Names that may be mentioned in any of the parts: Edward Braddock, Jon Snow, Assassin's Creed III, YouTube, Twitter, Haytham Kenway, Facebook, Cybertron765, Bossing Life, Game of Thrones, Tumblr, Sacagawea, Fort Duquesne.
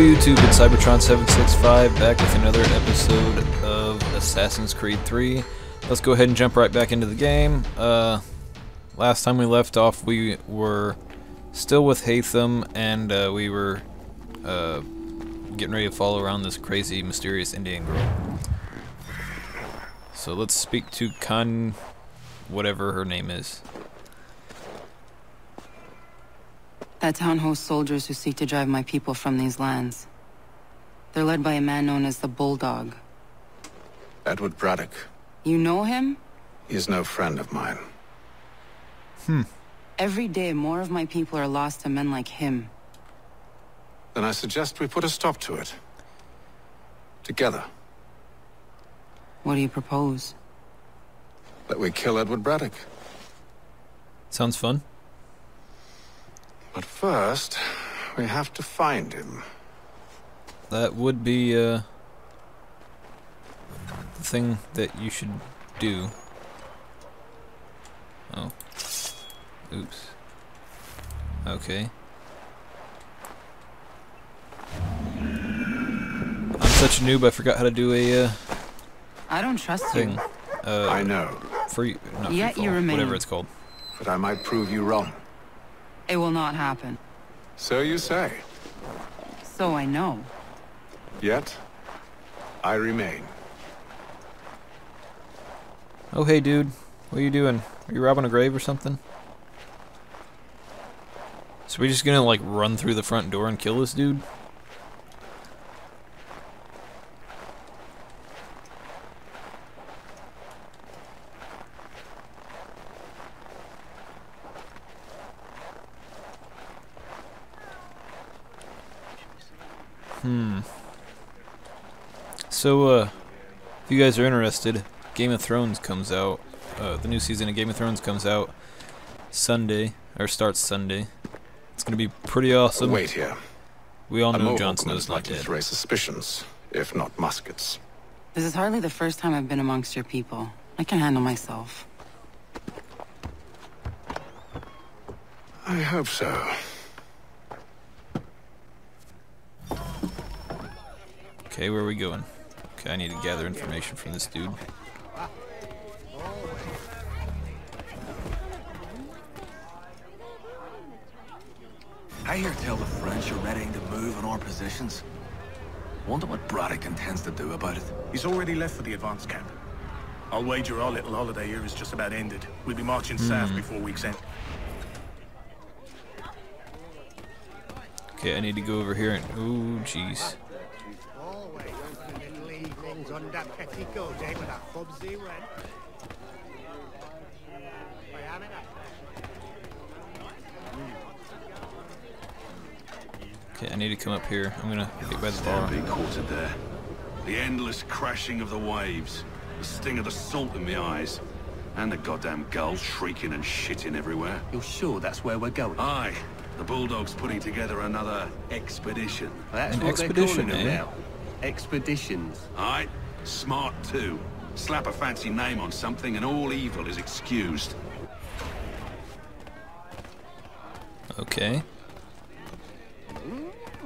YouTube, it's Cybertron765 back with another episode of Assassin's Creed III. Let's go ahead and jump right back into the game. Last time we left off, we were still with Haytham, and we were getting ready to follow around this crazy, mysterious Indian girl. So let's speak to Khan, whatever her name is. That town hosts soldiers who seek to drive my people from these lands. They're led by a man known as the Bulldog. Edward Braddock. You know him? He's no friend of mine. Every day, more of my people are lost to men like him. Then I suggest we put a stop to it. Together. What do you propose? That we kill Edward Braddock. Sounds fun. But first, we have to find him. That would be the thing that you should do. Oh. Oops. Okay. I'm such a noob, I forgot how to do a I don't trust thing. You. I know. Free, not yet free fall, you remain. Whatever it's called. But I might prove you wrong. It will not happen. So you say. So I know. Yet, I remain. Oh, hey, dude. What are you doing? Are you robbing a grave or something? So we're just gonna, like, run through the front door and kill this dude? So, if you guys are interested, Game of Thrones comes out. The new season of Game of Thrones comes out Sunday, or starts Sunday. It's gonna be pretty awesome. Wait here. We all know Jon Snow's not dead. To raise suspicions, if not muskets. This is hardly the first time I've been amongst your people. I can handle myself. I hope so. Okay, where are we going? Okay, I need to gather information from this dude. I hear tell the French are readying to move on our positions. Wonder what Braddock intends to do about it. He's already left for the advance camp. I'll wager our little holiday here is just about ended. We'll be marching south before week's end. Okay, I need to go over here and... Ooh, jeez. Okay, I need to come up here. I'm gonna get by the bar. Being quartered there. The endless crashing of the waves, the sting of the salt in my eyes, and the goddamn gulls shrieking and shitting everywhere. You're sure that's where we're going? Aye. The Bulldog's putting together another expedition. That's an what expedition, they're calling it now. Expeditions. Aye. Smart too. Slap a fancy name on something and all evil is excused. Okay.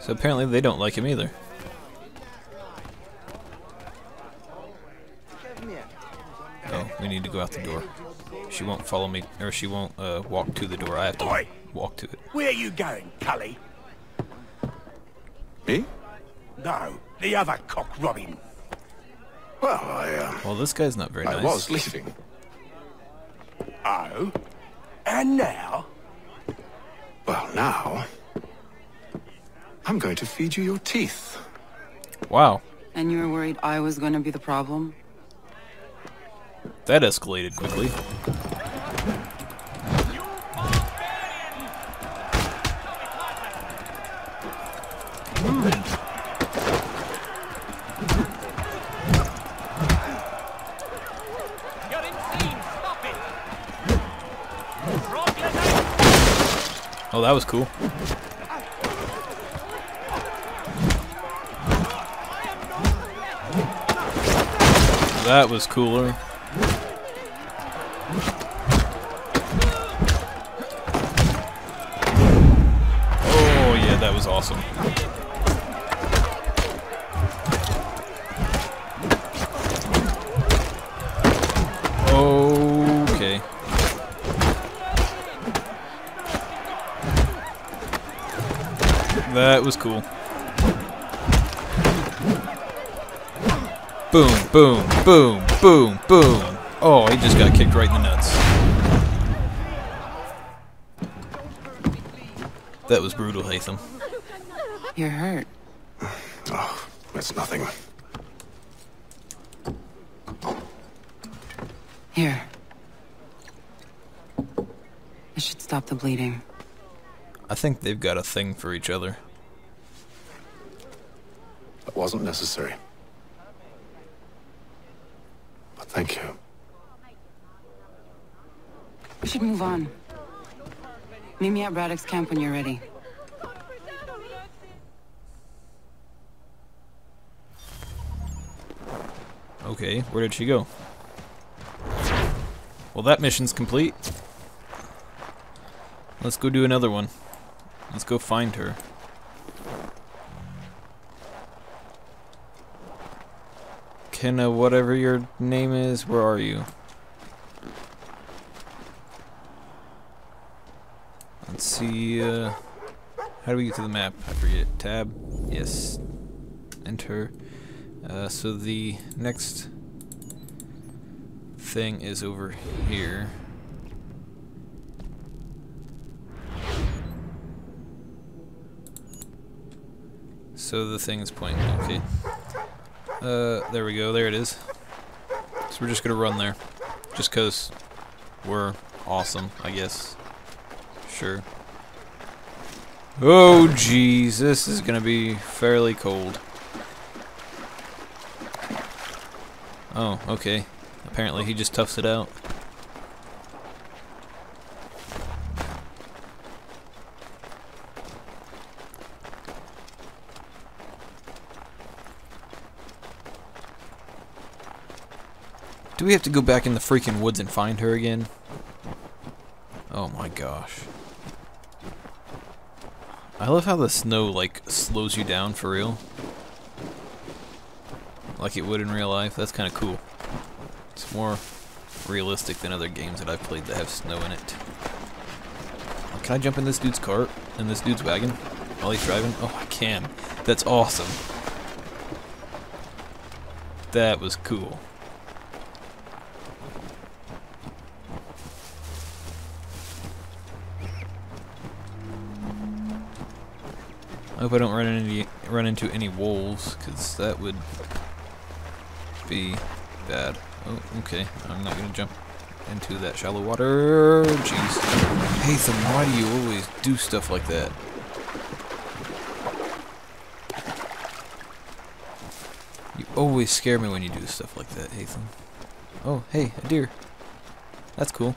So apparently they don't like him either. Oh, we need to go out the door. She won't follow me, or she won't walk to the door. I have to walk to it. Where are you going, Cully? Me? No, the other cock Robin. Well, well, this guy's not very nice. I was leaving. Oh? And now? Well, now... I'm going to feed you your teeth. Wow. And you were worried I was going to be the problem? That escalated quickly. Oh, that was cool. That was cooler. Oh yeah, that was awesome. That was cool. Boom, boom, boom, boom, boom. Oh, he just got kicked right in the nuts. That was brutal, Haytham. You're hurt. Oh, that's nothing. Here. I should stop the bleeding. I think they've got a thing for each other. That wasn't necessary. But thank you. We should move on. Meet me at Braddock's camp when you're ready. Okay, where did she go? Well, that mission's complete. Let's go do another one. Let's go find her. Kenna, whatever your name is, where are you? Let's see, how do we get to the map? I forget. Tab? Yes. Enter. So the next thing is over here. So the thing is pointing. Okay. There we go. There it is. So we're just gonna run there, just 'cause we're awesome, I guess. Sure. Oh, jeez, this is gonna be fairly cold. Oh, okay. Apparently he just toughs it out. Do we have to go back in the freaking woods and find her again? Oh my gosh. I love how the snow, like, slows you down for real. Like it would in real life. That's kind of cool. It's more realistic than other games that I've played that have snow in it. Oh, can I jump in this dude's cart? In this dude's wagon? While he's driving? Oh, I can. That's awesome. That was cool. I hope I don't run into any wolves, because that would be bad. Oh, okay. I'm not gonna jump into that shallow water. Jeez. Haytham, why do you always do stuff like that? You always scare me when you do stuff like that, Haytham. Oh, hey, a deer. That's cool.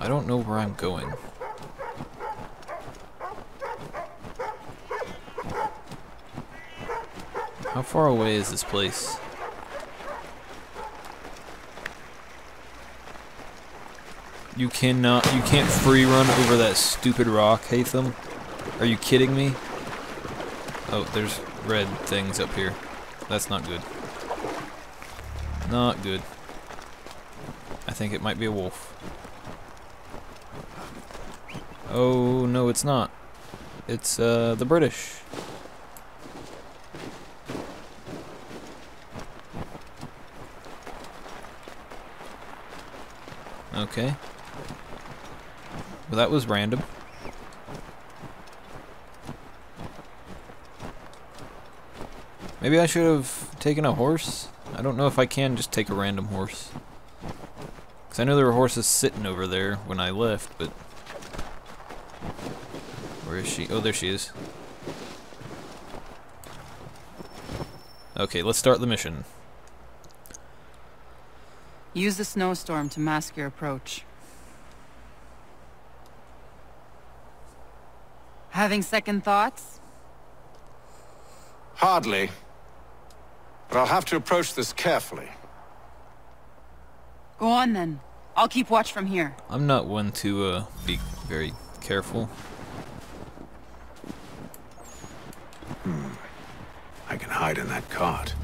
I don't know where I'm going. How far away is this place? You can't free run over that stupid rock, Haytham. Are you kidding me? Oh, there's red things up here. That's not good. Not good. I think it might be a wolf. Oh, no, it's not. It's, the British. Okay. Well, that was random. Maybe I should have taken a horse? I don't know if I can just take a random horse. I know there were horses sitting over there when I left, but where is she? Oh, there she is. Okay, let's start the mission. Use the snowstorm to mask your approach. Having second thoughts? Hardly. But I'll have to approach this carefully. Go on then. I'll keep watch from here. I'm not one to be very careful. I can hide in that cart.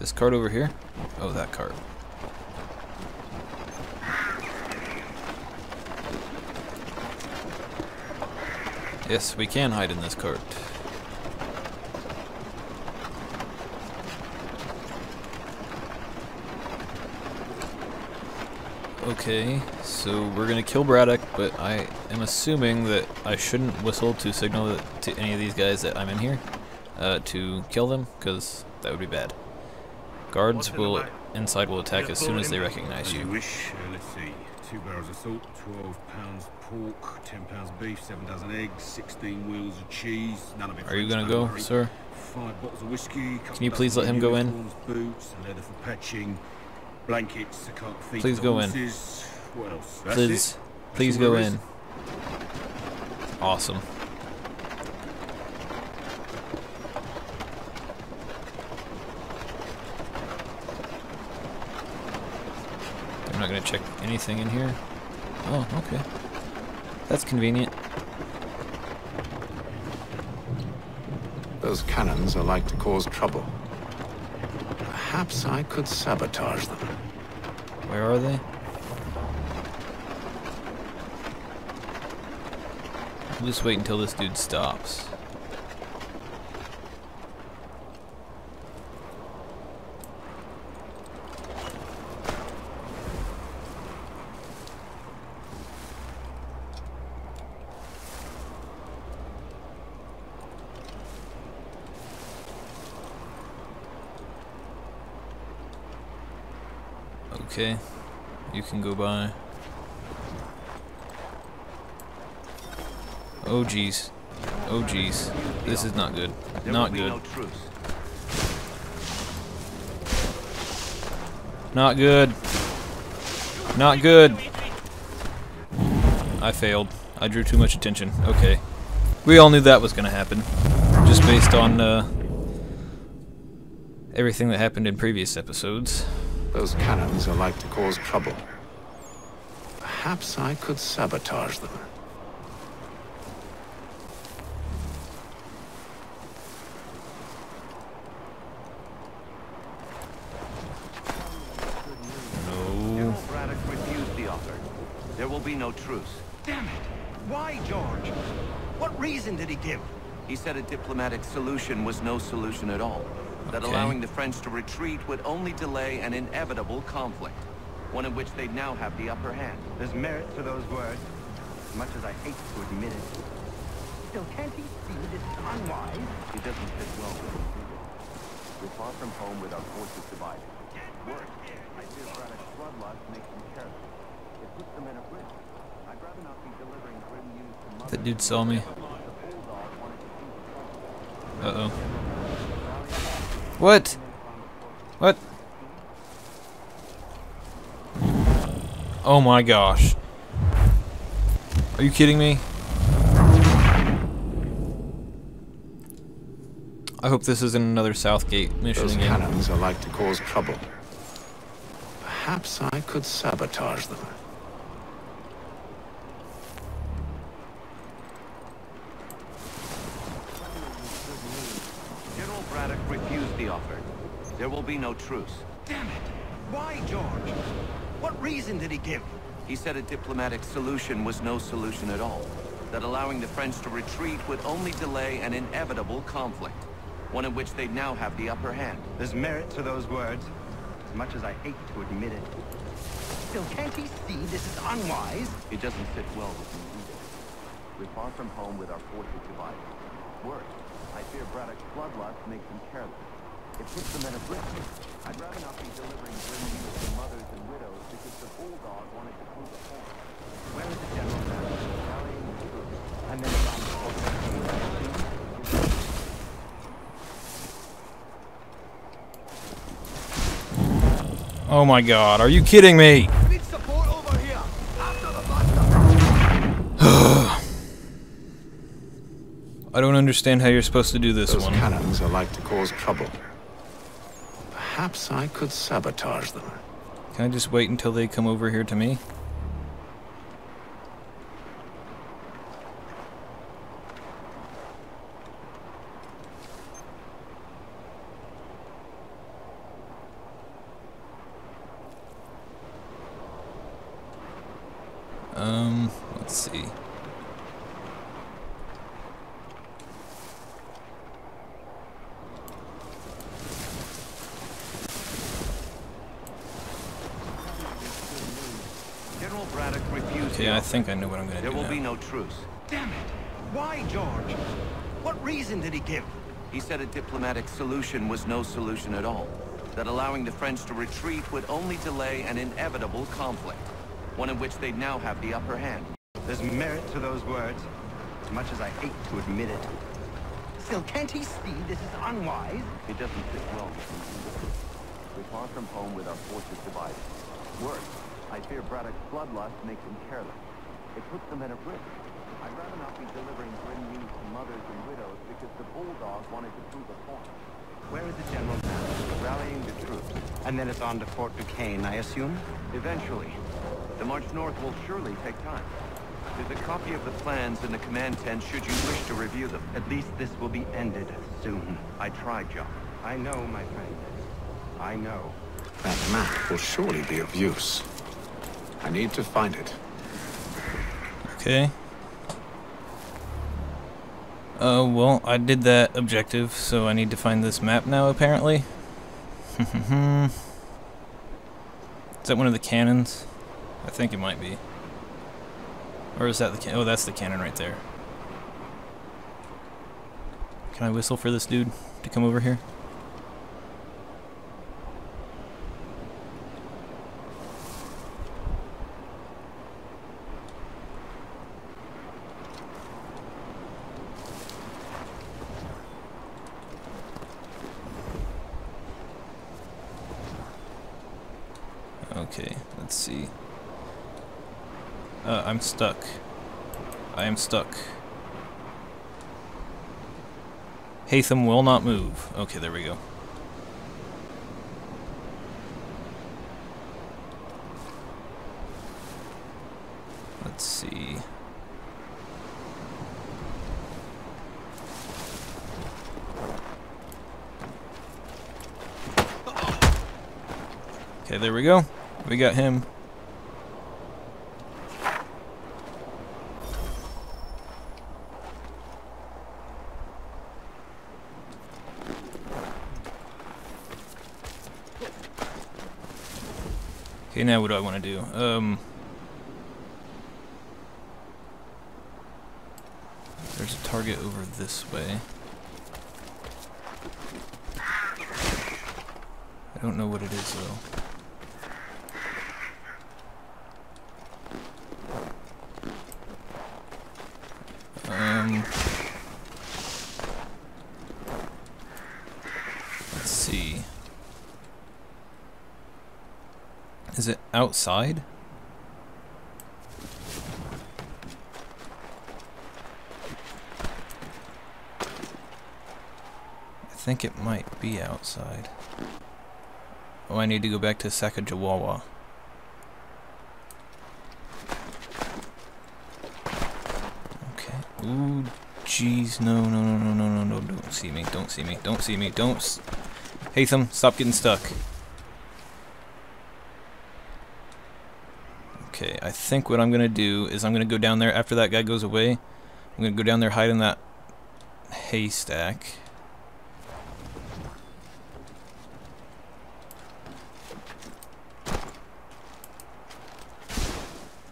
This cart over here? Oh, that cart. Yes, we can hide in this cart. Okay, so we're gonna kill Braddock, but I am assuming that I shouldn't whistle to signal to any of these guys that I'm in here to kill them, because that would be bad. Guards will inside will attack as soon as they recognize you. Wish. Let's see. 2 barrels of salt, 12 pounds pork, 10 pounds beef, 7 dozen eggs, 16 wheels of cheese. None of it. Are you gonna go, sir? 5 bottles of whiskey. Can you please let him go in? Boots, leather for patching, blankets. I can't feed please go in. What else? Please, please go in. Awesome. I'm not going to check anything in here. Oh, okay. That's convenient. Those cannons are like to cause trouble. Perhaps I could sabotage them. Where are they? I'll just wait until this dude stops. Okay, you can go by. Oh geez, oh geez, this is not good, not good. Not good, not good. I failed, I drew too much attention, okay. We all knew that was gonna happen, just based on everything that happened in previous episodes. Those cannons are like to cause trouble. Perhaps I could sabotage them. No. General Braddock refused the offer. There will be no truce. Damn it! Why, George? What reason did he give? He said a diplomatic solution was no solution at all. That allowing the French to retreat would only delay an inevitable conflict, one in which they'd now have the upper hand. There's merit to those words, as much as I hate to admit it. Still, can't he see that it's unwise? It doesn't fit well with us. We're far from home with our forces divided. Worse, I fear Braddock's bloodlust makes them careless. It puts them in a risk. I'd rather not be delivering grim news to mother. That dude saw me. Uh-oh. What? What? Oh my gosh. Are you kidding me? I hope this isn't another Southgate mission again. Those cannons are like to cause trouble. Perhaps I could sabotage them. There will be no truce. Damn it! Why, George? What reason did he give? He said a diplomatic solution was no solution at all. That allowing the French to retreat would only delay an inevitable conflict, one in which they'd now have the upper hand. There's merit to those words, as much as I hate to admit it. Still, can't he see this is unwise? It doesn't fit well with me either. We're far from home with our forces divided. Worse, I fear Braddock's bloodlust makes him careless. It puts them at a risk. I'd rather not be delivering grim news to mothers and widows because the bulldog wanted to prove a point. Where is the general manager carrying the troops? I meant about the bulldog. Oh my god, are you kidding me? We need support over here! After the buster! I don't understand how you're supposed to do this. Those cannons are like to cause trouble. Perhaps I could sabotage them. Can I just wait until they come over here to me? Let's see. General Braddock refused. Yeah, I think I know what I'm gonna do. There will be no truce. Damn it! Why, George? What reason did he give? He said a diplomatic solution was no solution at all. That allowing the French to retreat would only delay an inevitable conflict, one in which they'd now have the upper hand. There's merit to those words, as much as I hate to admit it. Still, can't he see this is unwise? It doesn't fit well. We're far from home with our forces divided. Worse, I fear Braddock's bloodlust makes him careless. It puts them at a risk. I'd rather not be delivering grim news to mothers and widows because the Bulldogs wanted to prove a point. Where is the general now? Rallying the troops. And then it's on to Fort Duquesne, I assume? Eventually. The march north will surely take time. There's a copy of the plans in the command tent should you wish to review them. At least this will be ended soon. I tried, John. I know, my friend. I know. That map will surely be of use. I need to find it. Okay. Well, I did that objective, so I need to find this map now, apparently. Is that one of the cannons? I think it might be. Or is that the cannon? Oh, that's the cannon right there. Can I whistle for this dude to come over here? Okay, let's see. I'm stuck. I am stuck. Haytham will not move. Okay, there we go. Let's see. Okay, there we go. We got him. Okay, now what do I want to do? There's a target over this way. I don't know what it is though. Let's see. Is it outside? I think it might be outside. Oh, I need to go back to Sacagawea. Ooh, jeez, no, don't see me, don't see me, Haytham, stop getting stuck. Okay, I think what I'm gonna do is I'm gonna go down there after that guy goes away. I'm gonna go down there, hide in that haystack.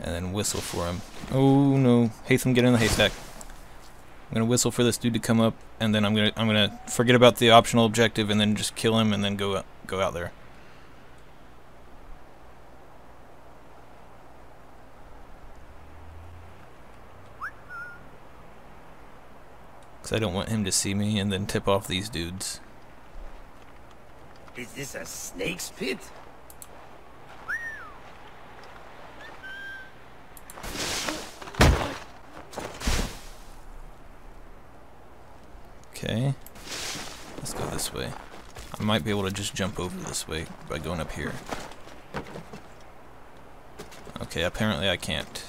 And then whistle for him. Oh no, Haytham, get in the haystack. I'm gonna whistle for this dude to come up, and then I'm gonna forget about the optional objective, and then just kill him, and then go out there. Cause I don't want him to see me, and then tip off these dudes. Is this a snake's pit? Okay, let's go this way. I might be able to just jump over this way by going up here. Okay, apparently I can't.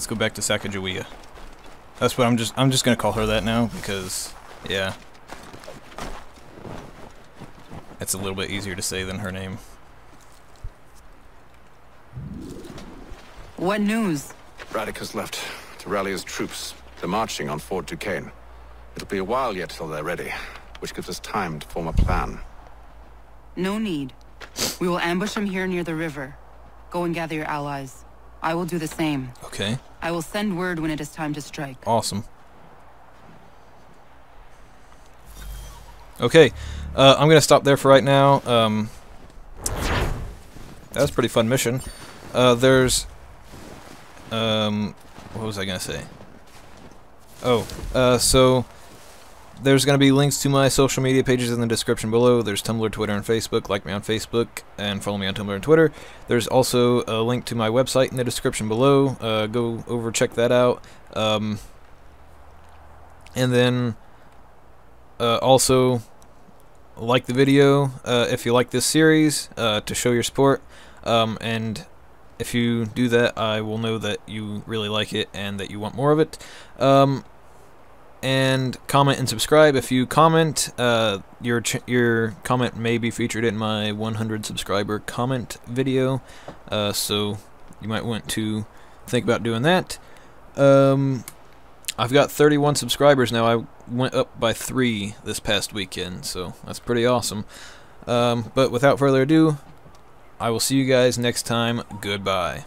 let's go back to Sacagawea. That's what I'm just gonna call her that now, because yeah, it's a little bit easier to say than her name. What news? Braddock has left to rally his troops. They're marching on Fort Duquesne. It'll be a while yet till they're ready, which gives us time to form a plan. No need. We will ambush them here near the river. Go and gather your allies. I will do the same. Okay. I will send word when it is time to strike. Awesome. Okay, I'm gonna stop there for right now. That was a pretty fun mission. What was I gonna say? Oh, so there's gonna be links to my social media pages in the description below. There's Tumblr, Twitter, and Facebook. Like me on Facebook and follow me on Tumblr and Twitter. There's also a link to my website in the description below. Go over, check that out. And then also like the video if you like this series to show your support. And if you do that, I will know that you really like it and that you want more of it. And comment and subscribe. If you comment, your comment may be featured in my 100 subscriber comment video. So you might want to think about doing that. I've got 31 subscribers now. I went up by 3 this past weekend, so that's pretty awesome. But without further ado, I will see you guys next time. Goodbye.